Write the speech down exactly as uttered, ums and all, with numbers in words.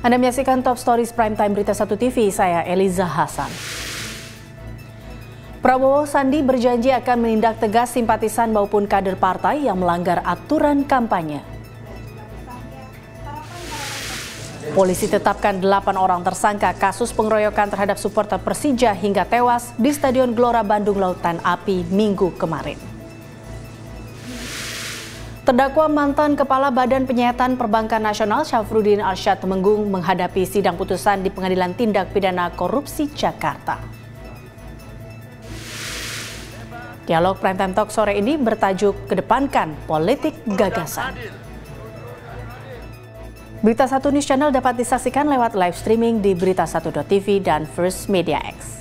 Anda menyaksikan Top Stories Primetime Berita Satu T V, saya Eliza Hasan. Prabowo Sandi berjanji akan menindak tegas simpatisan maupun kader partai yang melanggar aturan kampanye. Polisi tetapkan delapan orang tersangka kasus pengeroyokan terhadap supporter Persija hingga tewas di Stadion Gelora Bandung Lautan Api Minggu kemarin. Terdakwa mantan Kepala Badan Penyelatan Perbankan Nasional Syafruddin Arsyad Temenggung menghadapi sidang putusan di Pengadilan Tindak Pidana Korupsi Jakarta. Dialog Primetime Talk sore ini bertajuk Kedepankan Politik Gagasan. Berita Satu News Channel dapat disaksikan lewat live streaming di berita satu titik t v dan First Media X.